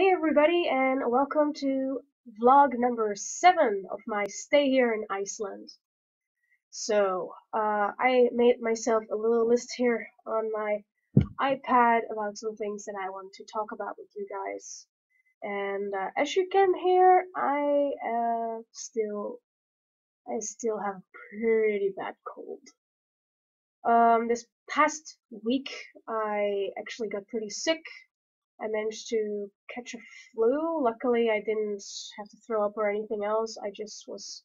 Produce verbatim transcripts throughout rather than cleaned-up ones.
Hey everybody, and welcome to vlog number seven of my stay here in Iceland. So uh, I made myself a little list here on my iPad about some things that I want to talk about with you guys. And uh, as you can hear, I uh, still I still have a pretty bad cold. Um, this past week, I actually got pretty sick. I managed to catch a flu. Luckily, I didn't have to throw up or anything else. I just was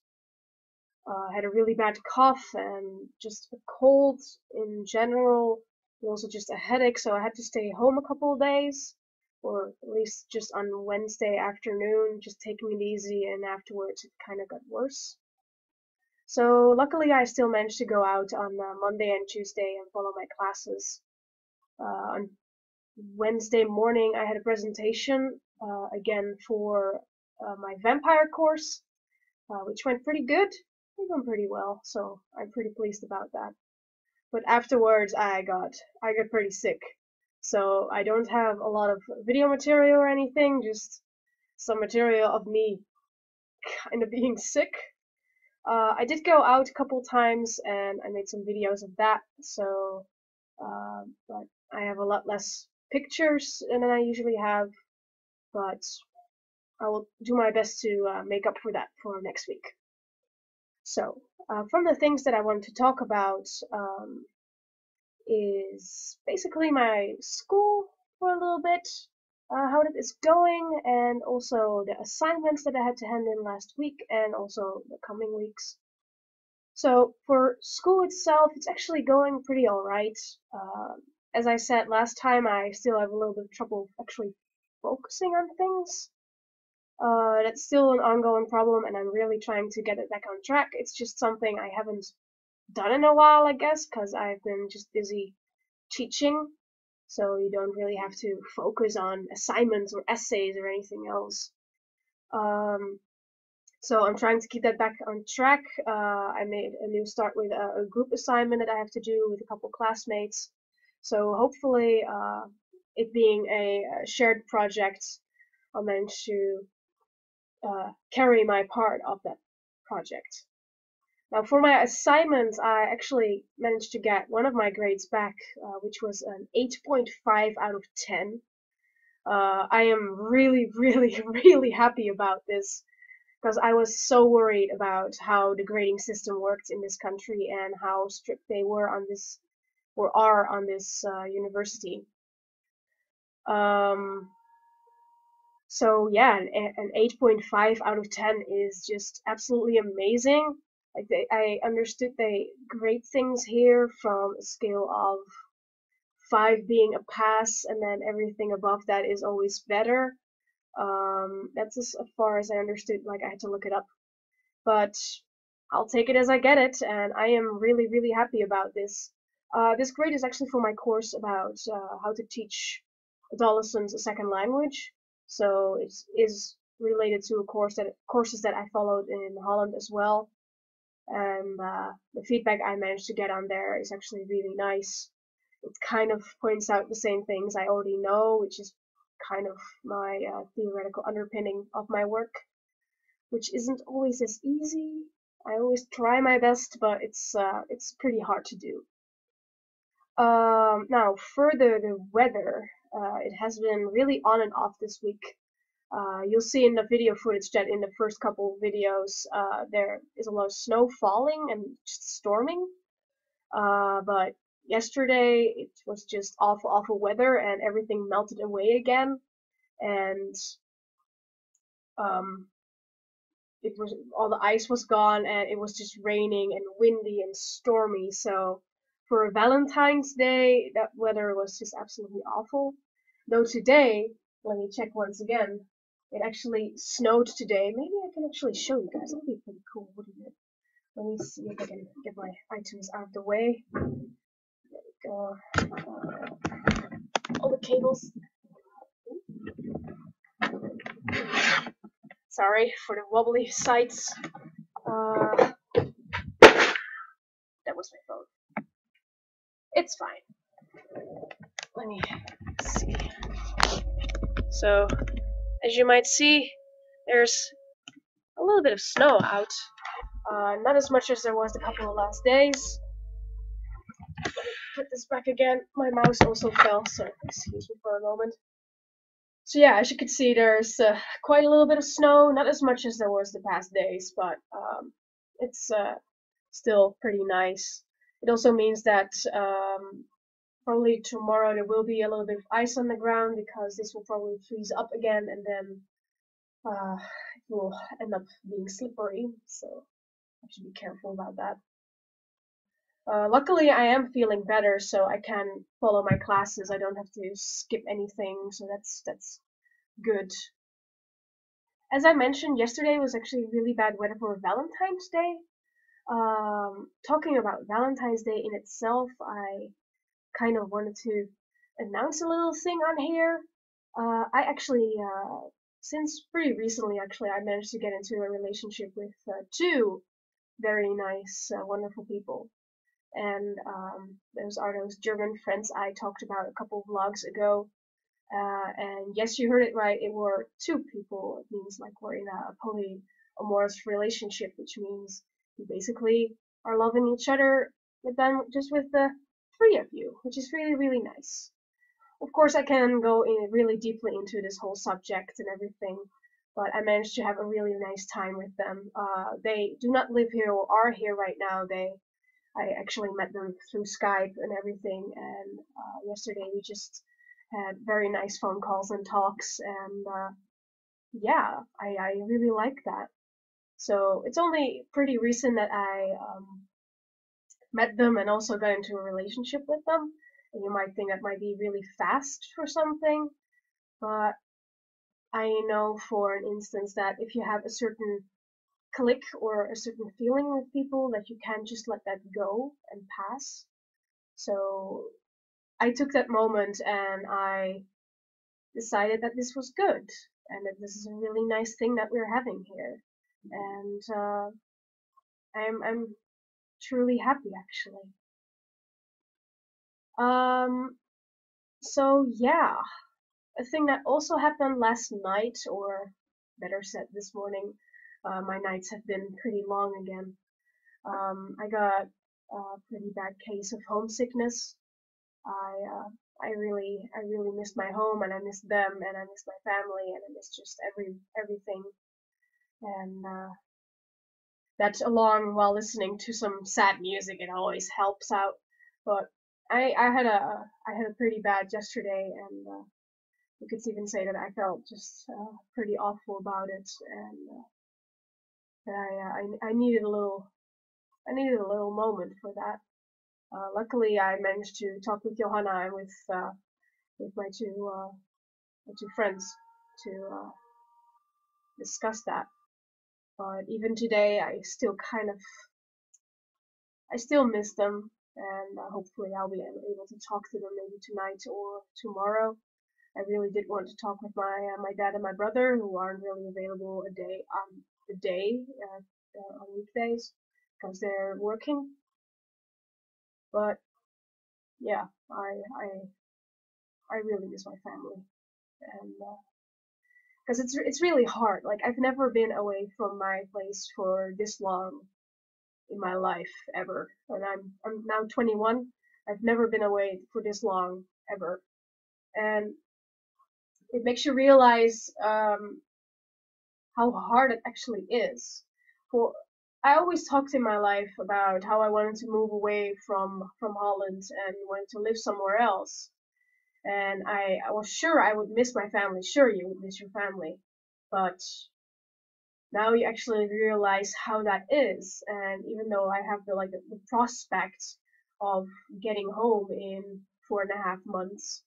uh, had a really bad cough and just a cold in general, and also just a headache. So I had to stay home a couple of days, or at least just on Wednesday afternoon, just taking it easy. And afterwards, it kind of got worse. So luckily, I still managed to go out on uh, Monday and Tuesday and follow my classes. Uh, on Wednesday morning I had a presentation uh, again for uh, my vampire course, uh, which went pretty good. It went pretty well, so I'm pretty pleased about that. But afterwards I got I got pretty sick, so I don't have a lot of video material or anything, just some material of me kind of being sick. Uh, I did go out a couple times and I made some videos of that, so uh, but I have a lot less pictures than I usually have, but I will do my best to uh, make up for that for next week. So uh, from the things that I wanted to talk about um, is basically my school for a little bit, uh, how it is going, and also the assignments that I had to hand in last week and also the coming weeks. So for school itself, it's actually going pretty alright. Uh, As I said last time, I still have a little bit of trouble actually focusing on things. Uh, that's still an ongoing problem, and I'm really trying to get it back on track. It's just something I haven't done in a while, I guess, because I've been just busy teaching. So you don't really have to focus on assignments or essays or anything else. Um, so I'm trying to keep that back on track. Uh, I made a new start with a, a group assignment that I have to do with a couple classmates. So hopefully, uh, it being a, a shared project, I'll manage to uh, carry my part of that project. Now for my assignments, I actually managed to get one of my grades back, uh, which was an eight point five out of ten. Uh, I am really, really, really happy about this, because I was so worried about how the grading system worked in this country and how strict they were on this or are on this uh, university. Um, so yeah, an, an eight point five out of ten is just absolutely amazing. Like they, I understood they grade things here from a scale of five being a pass, and then everything above that is always better. Um, that's as far as I understood. Like I had to look it up, but I'll take it as I get it, and I am really, really happy about this. Uh, this grade is actually for my course about uh, how to teach adolescents a second language. So it is related to a course that courses that I followed in Holland as well. And uh, the feedback I managed to get on there is actually really nice. It kind of points out the same things I already know, which is kind of my uh, theoretical underpinning of my work, which isn't always as easy. I always try my best, but it's uh, it's pretty hard to do. Um, now further, the weather, uh, it has been really on and off this week. Uh, you'll see in the video footage that in the first couple videos, uh, there is a lot of snow falling and just storming. Uh, but yesterday it was just awful, awful weather and everything melted away again. And, um, it was, all the ice was gone and it was just raining and windy and stormy. So for Valentine's Day, that weather was just absolutely awful. Though today, let me check once again, it actually snowed today. Maybe I can actually show you guys. That would be pretty cool, wouldn't it? Let me see if I can get my items out of the way. There we go. All the cables. Sorry for the wobbly sights. Uh, that was my phone. It's fine. Let me see. So As you might see, there's a little bit of snow out. Uh, not as much as there was the couple of last days. Put this back again. My mouse also fell, so excuse me for a moment. So yeah, as you can see, there's uh, quite a little bit of snow. Not as much as there was the past days, but um, it's uh, still pretty nice. It also means that um, probably tomorrow there will be a little bit of ice on the ground, because this will probably freeze up again, and then uh, it will end up being slippery. So I should be careful about that. Uh, luckily, I am feeling better, so I can follow my classes. I don't have to skip anything, so that's that's good. As I mentioned, yesterday was actually really bad weather for Valentine's Day. Um, talking about Valentine's Day in itself, I kind of wanted to announce a little thing on here. Uh, I actually, uh, since pretty recently, actually, I managed to get into a relationship with uh, two very nice, uh, wonderful people. And um, those are those German friends I talked about a couple of vlogs ago. Uh, and yes, you heard it right, it were two people. It means like we're in a polyamorous relationship, which means you basically are loving each other, but then just with the three of you, which is really, really nice. Of course, I can go in really deeply into this whole subject and everything, but I managed to have a really nice time with them. Uh, they do not live here or are here right now. They I actually met them through Skype and everything, and uh, yesterday we just had very nice phone calls and talks, and uh, yeah, I, I really like that. So it's only pretty recent that I um, met them and also got into a relationship with them, and you might think that might be really fast for something, but I know for an instance that if you have a certain click or a certain feeling with people, that you can just let that go and pass. So I took that moment and I decided that this was good and that this is a really nice thing that we're having here. And uh, I'm, I'm truly happy, actually. Um, so yeah, a thing that also happened last night, or better said this morning. Uh, my nights have been pretty long again. Um, I got a pretty bad case of homesickness. I uh, I really I really missed my home, and I missed them, and I missed my family, and I missed just every everything. And uh, that, along while listening to some sad music, it always helps out. But I I had a I had a pretty bad yesterday, and uh, you could even say that I felt just uh, pretty awful about it, and. Uh, I, uh, I I needed a little I needed a little moment for that. Uh, luckily, I managed to talk with Johanna and with uh, with my two uh, my two friends to uh, discuss that. But even today, I still kind of I still miss them, and uh, hopefully, I'll be able to talk to them maybe tonight or tomorrow. I really did want to talk with my uh, my dad and my brother, who aren't really available a day. Um, the day uh, uh, on weekdays, because they're working. But yeah, I I I really miss my family, and because uh, it's it's really hard. Like, I've never been away from my place for this long in my life ever, and I'm I'm now twenty-one. I've never been away for this long ever, and it makes you realize. Um, how hard it actually is. For I always talked in my life about how I wanted to move away from, from Holland and wanted to live somewhere else. And I, I was sure I would miss my family. Sure, you would miss your family. But now you actually realize how that is. And even though I have the, like, the, the prospect of getting home in four and a half months,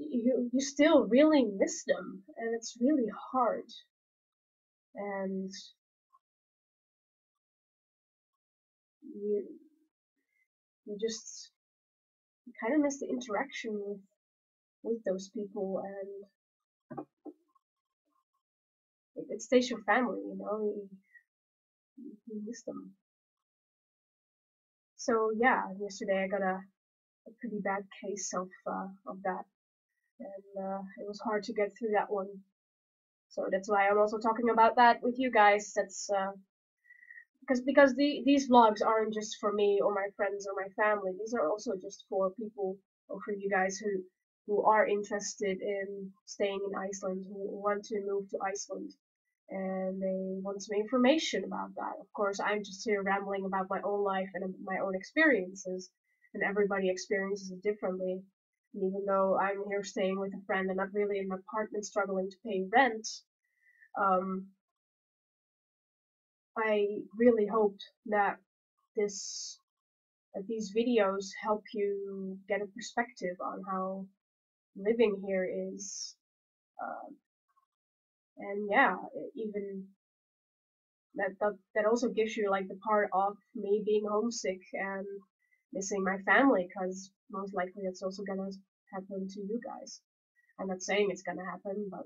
you, you still really miss them. And it's really hard. And you, you just you kind of miss the interaction with with those people, and it, it stays your family, you know. You, you miss them. So yeah, yesterday I got a, a pretty bad case of uh, of that, and uh, it was hard to get through that one. So that's why I'm also talking about that with you guys. That's uh, because because the these vlogs aren't just for me or my friends or my family. These are also just for people or for you guys who who are interested in staying in Iceland, who want to move to Iceland, and they want some information about that. Of course, I'm just here rambling about my own life and my own experiences, and everybody experiences it differently. And even though I'm here staying with a friend and not really in an apartment struggling to pay rent, um, I really hoped that this, that these videos help you get a perspective on how living here is. Uh, and yeah, even that, that that also gives you like the part of me being homesick and missing my family, because most likely it's also gonna happen to you guys. I'm not saying it's gonna happen, but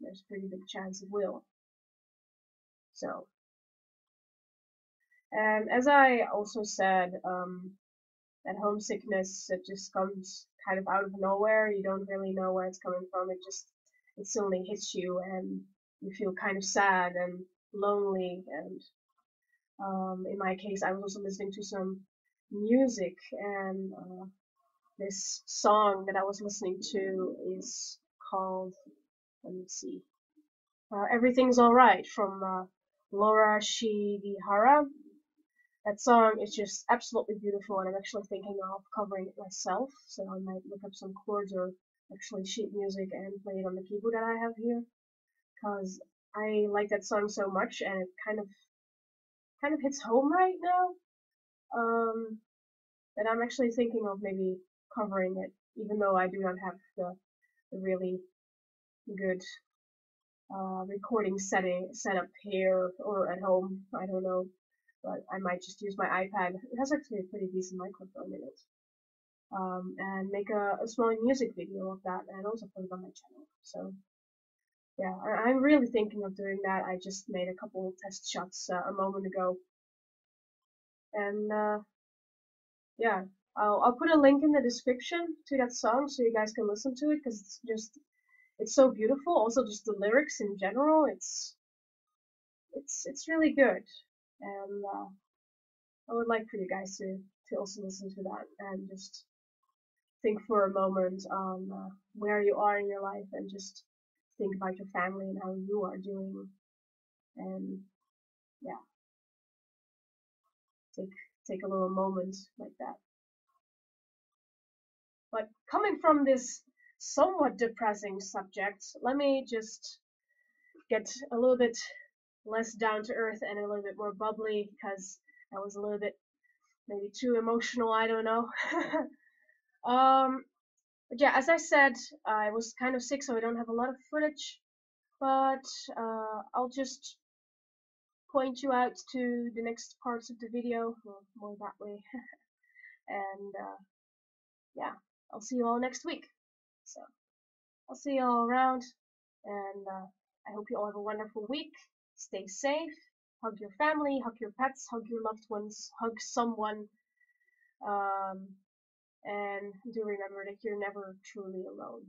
there's a pretty big chance it will. So, and as I also said, um, that homesickness, it just comes kind of out of nowhere. You don't really know where it's coming from. It just, it suddenly hits you, and you feel kind of sad and lonely. And um, in my case, I was also listening to some music, and uh, this song that I was listening to is called, let me see, uh, Everything's Alright from uh, Laura Shidihara. That song is just absolutely beautiful, and I'm actually thinking of covering it myself, so I might look up some chords or actually sheet music and play it on the keyboard that I have here, because I like that song so much, and it kind of kind of hits home right now. Um, and I'm actually thinking of maybe covering it, even though I do not have the, the really good uh, recording setting set up here or at home. I don't know, but I might just use my iPad. It has actually a pretty decent microphone in it. Um, and make a, a small music video of that, and also put it on my channel. So yeah, I, I'm really thinking of doing that. I just made a couple of test shots uh, a moment ago. And uh, yeah, I'll, I'll put a link in the description to that song so you guys can listen to it, because it's just, it's so beautiful. Also just the lyrics in general, it's it's it's really good. And uh, I would like for you guys to, to also listen to that and just think for a moment on uh, where you are in your life, and just think about your family and how you are doing. And yeah. Take, take a little moment like that. But coming from this somewhat depressing subject, let me just get a little bit less down to earth and a little bit more bubbly, because I was a little bit maybe too emotional, I don't know. um, but yeah, as I said, I was kind of sick, so I don't have a lot of footage, but uh, I'll just point you out to the next parts of the video, well, more that way. And uh, yeah, I'll see you all next week. So I'll see you all around, and uh, I hope you all have a wonderful week. Stay safe, hug your family, hug your pets, hug your loved ones, hug someone, um, and do remember that you're never truly alone.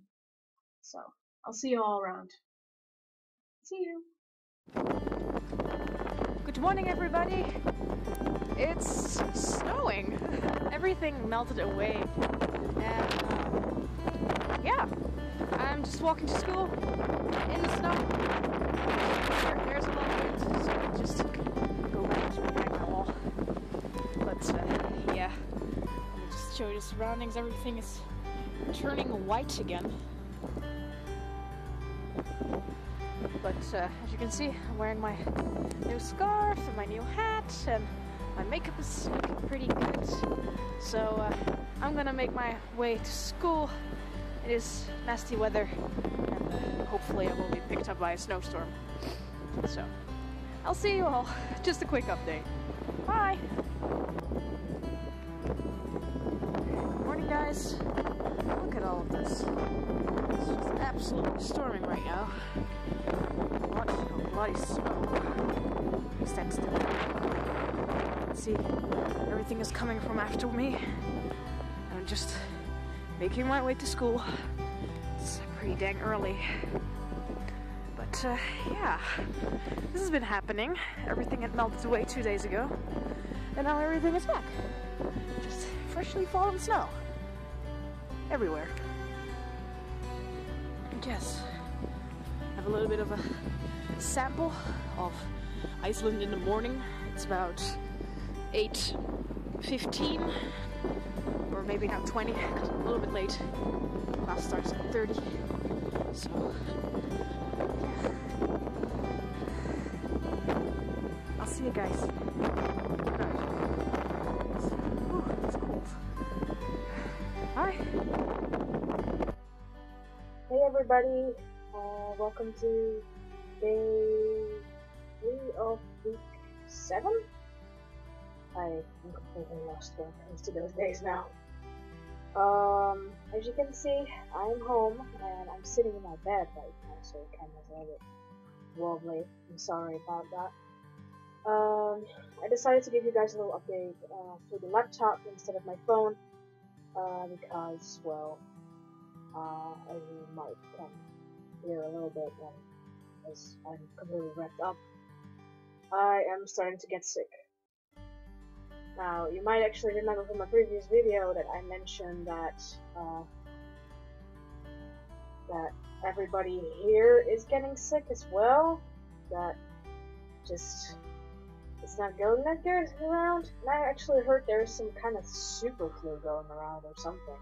So I'll see you all around. See you. Good morning, everybody. It's snowing. Everything melted away. And um, yeah, I'm just walking to school in the snow. There's a lot of wind, so I just go back to my wall. But uh, yeah, I'll just show you the surroundings. Everything is turning white again. But uh, as you can see, I'm wearing my new scarf and my new hat, and my makeup is looking pretty good. So uh, I'm gonna make my way to school. It is nasty weather, and uh, hopefully I will be picked up by a snowstorm. So I'll see you all. Just a quick update. Bye! Good morning, guys. Look at all of this. It's just absolutely storming right now. Bloody snow. Stand still. Let's see, everything is coming from after me. I'm just making my way to school. It's pretty dang early. But uh, yeah, this has been happening. Everything had melted away two days ago, and now everything is back. Just freshly fallen snow. Everywhere. Yes, I have a little bit of a sample of Iceland in the morning. It's about eight fifteen, or maybe now twenty, because I'm a little bit late. Class starts at thirty, so yeah. I'll see you guys. Ooh, it's cold. Bye. Hey everybody, uh, welcome to day three of week seven. I am completely lost when it comes to those days now. Um, as you can see, I'm home and I'm sitting in my bed right now, so the camera's a little bit wobbly. I'm sorry about that. Um, I decided to give you guys a little update uh, through the laptop instead of my phone uh, because, well, uh, as you might can hear a little bit when I'm completely wrapped up, I am starting to get sick. Now, you might actually remember from a previous video that I mentioned that uh, that everybody here is getting sick as well. That just it's not going that good around. And I actually heard there's some kind of super flu going around or something.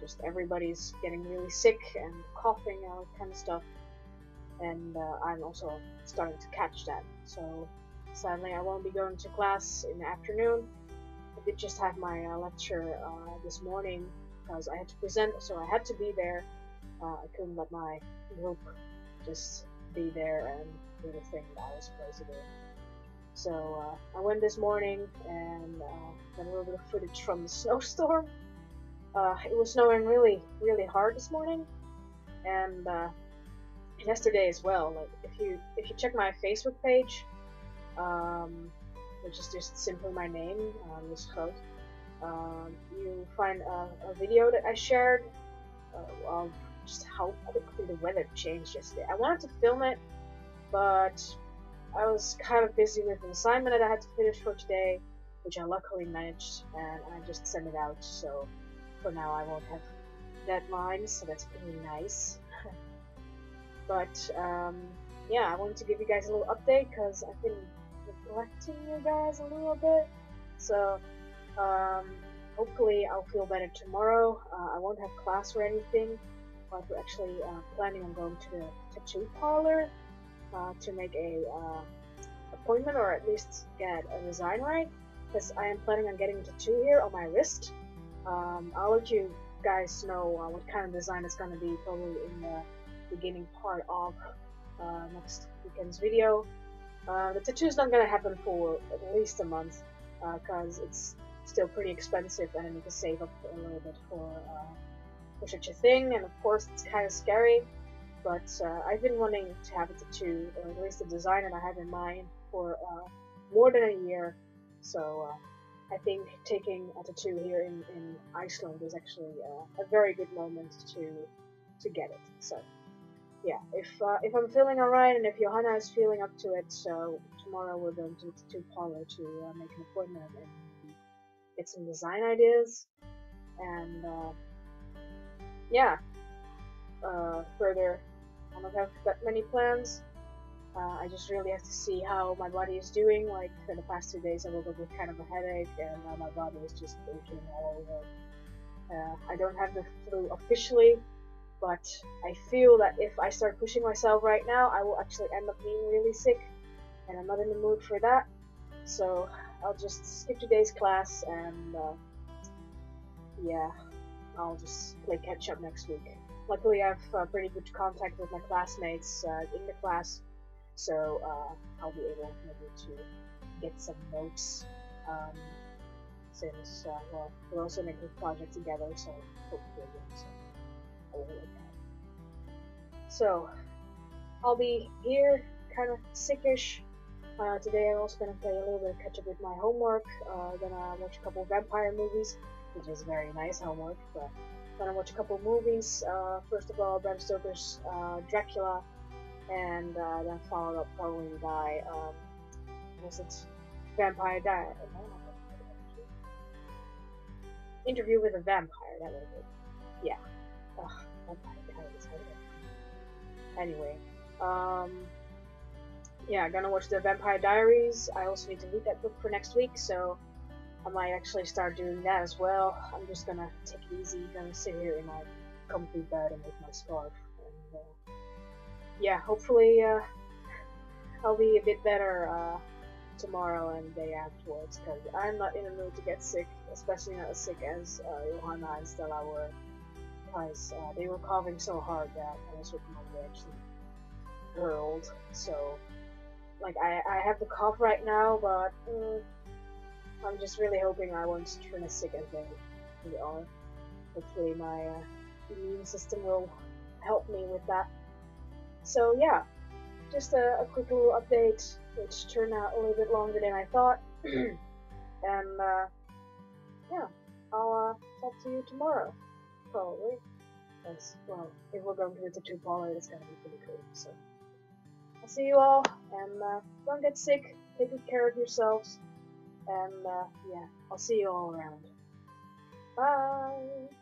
Just everybody's getting really sick and coughing and all that kind of stuff. And uh, I'm also starting to catch that. So sadly, I won't be going to class in the afternoon. I did just have my uh, lecture uh, this morning because I had to present, so I had to be there. Uh, I couldn't let my group just be there and do the thing that I was supposed to do. So uh, I went this morning and uh, got a little bit of footage from the snowstorm. Uh, it was snowing really, really hard this morning, and uh, yesterday as well. Like if you if you check my Facebook page, um, which is just simply my name, um, um you find a, a video that I shared uh, of just how quickly the weather changed yesterday. I wanted to film it, but I was kind of busy with an assignment that I had to finish for today, which I luckily managed, and I just sent it out, so for now I won't have deadlines, so that's pretty nice. But um, yeah, I wanted to give you guys a little update because I've been neglecting you guys a little bit. So um, hopefully I'll feel better tomorrow. Uh, I won't have class or anything, but we're actually uh, planning on going to the tattoo parlor uh, to make a uh, appointment, or at least get a design right, because I am planning on getting a tattoo here on my wrist. Um, I'll let you guys know uh, what kind of design it's going to be probably in the beginning part of uh, next weekend's video. Uh, the tattoo is not going to happen for at least a month because uh, it's still pretty expensive and I need to save up a little bit for, uh, for such a thing, and of course it's kind of scary, but uh, I've been wanting to have a tattoo, or at least the design that I have in mind, for uh, more than a year, so uh, I think taking a tattoo here in, in Iceland is actually uh, a very good moment to, to get it. So yeah, if uh, if I'm feeling alright and if Johanna is feeling up to it, so tomorrow we're going to the tattoo parlor to uh, make an appointment and get some design ideas. And uh, yeah, uh, further, I don't have that many plans. Uh, I just really have to see how my body is doing. Like for the past two days, I woke up with kind of a headache, and now my body is just aching all over. Uh, I don't have the flu officially, but I feel that if I start pushing myself right now, I will actually end up being really sick, and I'm not in the mood for that. So I'll just skip today's class, and uh, yeah, I'll just play catch up next week. Luckily, I have uh, pretty good contact with my classmates uh, in the class, so uh, I'll be able maybe to get some notes, um, since uh, well, we're also making a project together, so hopefully we'll do so. So, I'll be here, kind of sickish. Uh, today I'm also gonna play a little bit of catch up with my homework. Uh, gonna watch a couple vampire movies, which is very nice homework. But gonna watch a couple movies. Uh, first of all, Bram Stoker's uh, Dracula, and uh, then followed up following by um, was it Vampire Diaries? Interview with a Vampire. That was it. Yeah. Ugh, Vampire Diaries. Anyway, um, yeah, I'm gonna watch the Vampire Diaries. I also need to read that book for next week, so I might actually start doing that as well. I'm just gonna take it easy. Gonna sit here in my comfy bed and with my scarf. And, uh, yeah, hopefully uh, I'll be a bit better uh, tomorrow and the day afterwards, because I'm not in the mood to get sick, especially not as sick as uh, Johanna and Stella were, because uh, they were coughing so hard that I was with my legs and hurled. So, like, I, I have the cough right now, but mm, I'm just really hoping I won't turn as sick as they are. Hopefully my uh, immune system will help me with that. So yeah, just a, a quick little update, which turned out a little bit longer than I thought. And uh, yeah, I'll uh, talk to you tomorrow, probably. Because, well, if we're going to do the two baller, it's going to be pretty cool. So I'll see you all, and uh, don't get sick, take good care of yourselves, and uh, yeah, I'll see you all around. Bye!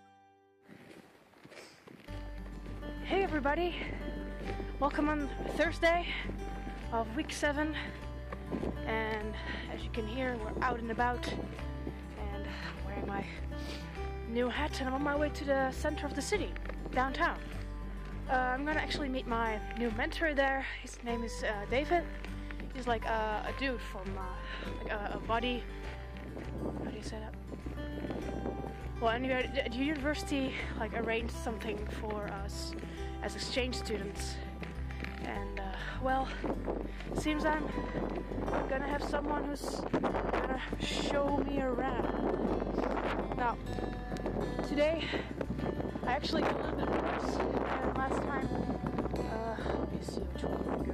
Hey everybody! Welcome on Thursday of week seven, and as you can hear, we're out and about, and I'm wearing my new hat, and I'm on my way to the center of the city, downtown. Uh, I'm gonna actually meet my new mentor there. His name is uh, David. He's like uh, a dude from uh, like a, a body. How do you say that? Well, anyway, the university like arranged something for us as exchange students. And, uh, well, seems I'm gonna have someone who's gonna show me around. Now, today, I actually got a little bit worse than last time. Uh, let me see which one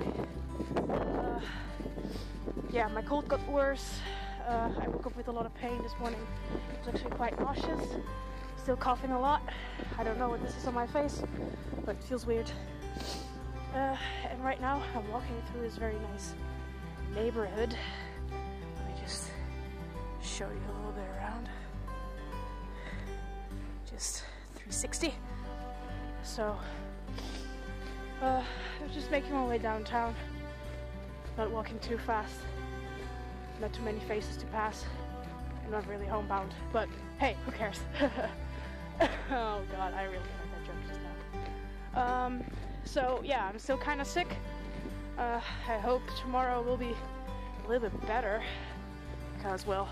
we go. Uh, yeah, my cold got worse. Uh, I woke up with a lot of pain this morning. I was actually quite nauseous. Still coughing a lot. I don't know what this is on my face, but it feels weird. Uh, and right now I'm walking through this very nice neighborhood. Let me just show you a little bit around. Just three sixty. So uh, I'm just making my way downtown. Not walking too fast. Not too many faces to pass. I'm not really homebound, but hey, who cares? Oh god, I really like that joke just now. Um, so yeah, I'm still kind of sick. Uh, I hope tomorrow will be a little bit better. Because, well,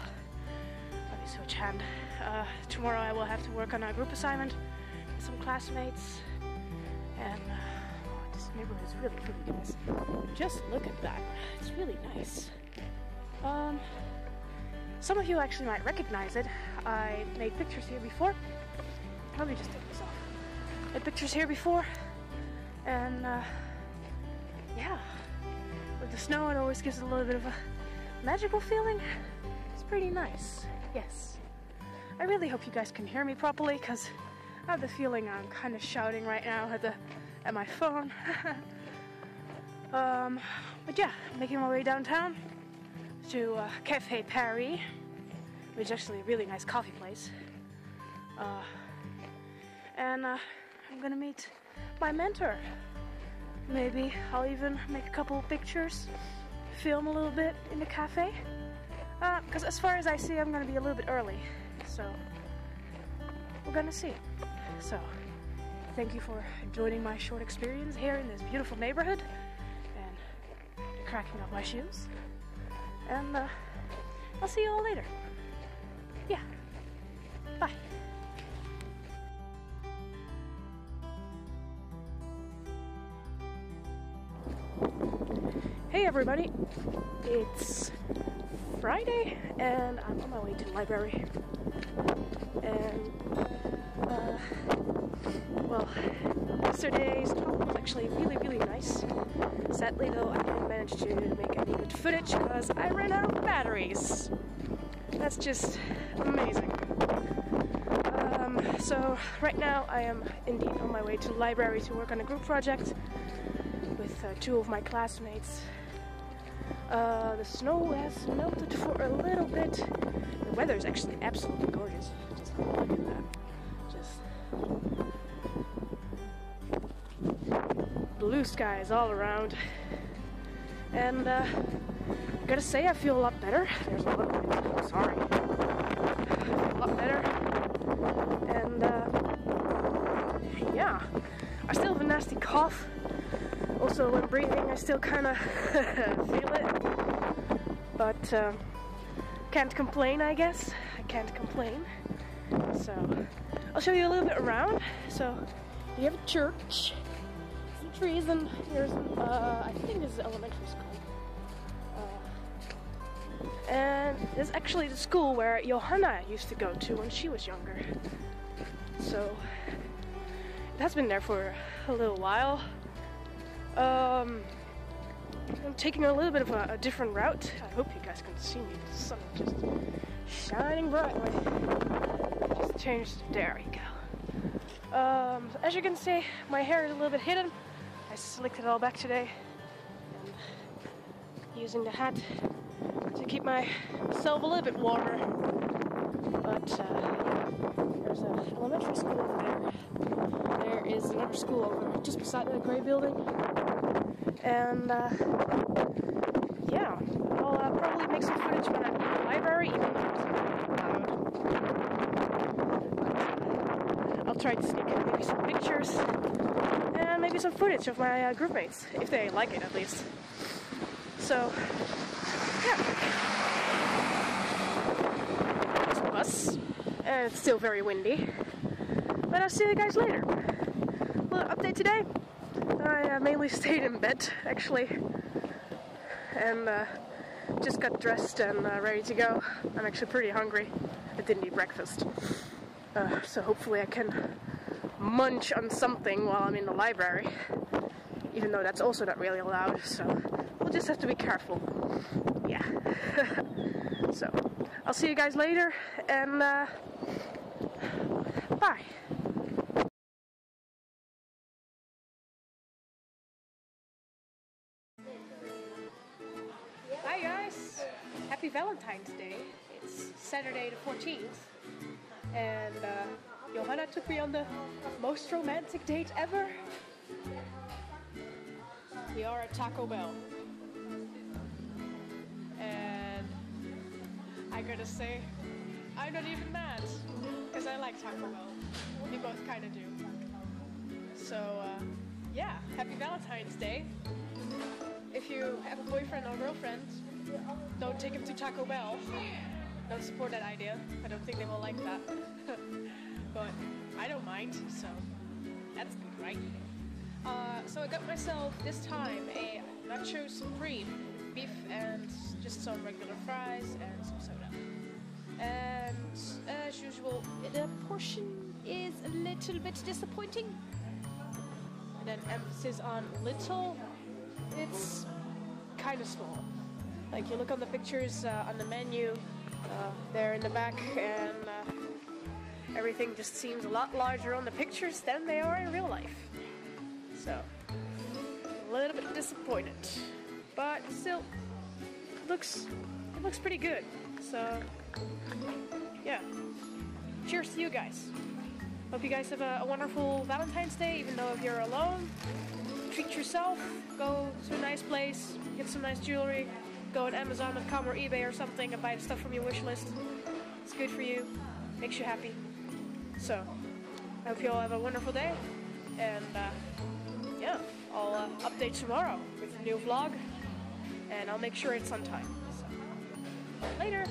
let me switch hand. Uh, tomorrow I will have to work on a group assignment with some classmates. And, uh, oh, this neighborhood is really pretty, guys. Just look at that. It's really nice. Um, some of you actually might recognize it. I made pictures here before. Let me just take this off. I had pictures here before, and uh, yeah, with the snow it always gives it a little bit of a magical feeling. It's pretty nice, yes. I really hope you guys can hear me properly, because I have the feeling I'm kind of shouting right now at, the, at my phone. um, but yeah, making my way downtown to uh, Cafe Paris, which is actually a really nice coffee place. Uh, And uh, I'm gonna meet my mentor. Maybe I'll even make a couple of pictures, film a little bit in the cafe. Because uh, as far as I see, I'm gonna be a little bit early. So we're gonna see. So thank you for joining my short experience here in this beautiful neighborhood. And cracking up my shoes. And uh, I'll see you all later. Yeah. Bye. Hey everybody, it's Friday and I'm on my way to the library, and uh, well, yesterday's talk was actually really really nice. Sadly though, I didn't manage to make any good footage because I ran out of batteries. That's just amazing. Um, Um, so right now I am indeed on my way to the library to work on a group project with uh, two of my classmates. Uh, the snow has melted for a little bit. The weather is actually absolutely gorgeous. Just look at that. Just blue skies all around. And uh, I gotta say, I feel a lot better. There's a lot of wind. I'm sorry. I feel a lot better. And uh, yeah, I still have a nasty cough. Also, when breathing, I still kind of feel it, but um, can't complain, I guess. I can't complain. So I'll show you a little bit around. So you have a church, some trees, and here's an, uh, I think this is elementary school. Uh, and this is actually the school where Johanna used to go to when she was younger. So that's been there for a little while. Um, I'm taking a little bit of a, a different route. I hope you guys can see me. The sun is just shining brightly. Just changed. There we go. Um, as you can see, my hair is a little bit hidden. I slicked it all back today. And using the hat to keep myself a little bit warmer. But uh, there's an elementary school over there. There is another school over there, just beside the grey building. And uh, yeah, I'll uh, probably make some footage when I'm in the library, even though it's um, I'll try to sneak in maybe some pictures and maybe some footage of my uh, groupmates, if they like it at least. So yeah, it's a bus, and it's still very windy. But I'll see you guys later. Little update today. I uh, mainly stayed in bed, actually, and uh, just got dressed and uh, ready to go. I'm actually pretty hungry. I didn't eat breakfast, uh, so hopefully I can munch on something while I'm in the library, even though that's also not really allowed, so we'll just have to be careful. Yeah. So, I'll see you guys later, and uh, bye! Hi guys! Happy Valentine's Day! It's Saturday the fourteenth, and uh, Johanna took me on the most romantic date ever. We are at Taco Bell, and I gotta say, I'm not even mad, because I like Taco Bell. We both kind of do. So uh, yeah, happy Valentine's Day! If you have a boyfriend or girlfriend, don't take him to Taco Bell. Don't support that idea. I don't think they will like that. But I don't mind, so that's good, right? Uh, so I got myself this time a nacho supreme, beef and just some regular fries and some soda. And as usual, the portion is a little bit disappointing. And then emphasis on little. It's kind of small. Like, you look on the pictures uh, on the menu, uh, they're in the back, and uh, everything just seems a lot larger on the pictures than they are in real life. So, a little bit disappointed. But still, it looks, it looks pretty good. So, yeah. Cheers to you guys. Hope you guys have a, a wonderful Valentine's Day, even though if you're alone. Treat yourself, go to a nice place, get some nice jewelry, go on Amazon dot com or eBay or something and buy the stuff from your wish list. It's good for you, makes you happy. So, I hope you all have a wonderful day, and uh, yeah, I'll uh, update tomorrow with a new vlog, and I'll make sure it's on time. So, later!